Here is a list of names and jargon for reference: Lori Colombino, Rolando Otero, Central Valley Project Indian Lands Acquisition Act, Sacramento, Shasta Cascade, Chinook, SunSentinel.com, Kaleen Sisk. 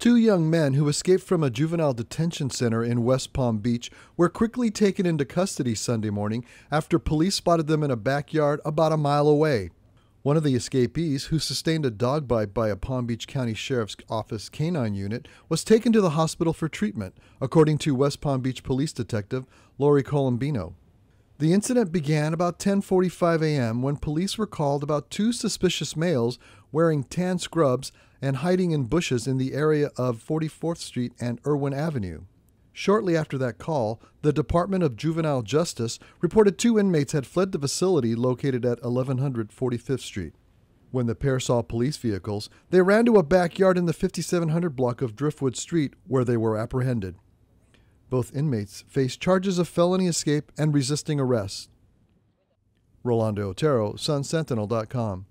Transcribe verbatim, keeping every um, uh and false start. Two young men who escaped from a juvenile detention center in West Palm Beach were quickly taken into custody Sunday morning after police spotted them in a backyard about a mile away. One of the escapees, who sustained a dog bite by a Palm Beach County Sheriff's Office canine unit, was taken to the hospital for treatment, according to West Palm Beach Police Detective Lori Colombino. The incident began about ten forty-five a m when police were called about two suspicious males wearing tan scrubs and hiding in bushes in the area of forty-fourth street and Irwin Avenue. Shortly after that call, the Department of Juvenile Justice reported two inmates had fled the facility located at eleven hundred forty-fifth street. When the pair saw police vehicles, they ran to a backyard in the fifty-seven hundred block of Driftwood Street, where they were apprehended. Both inmates face charges of felony escape and resisting arrest. Rolando Otero, Sun Sentinel dot com.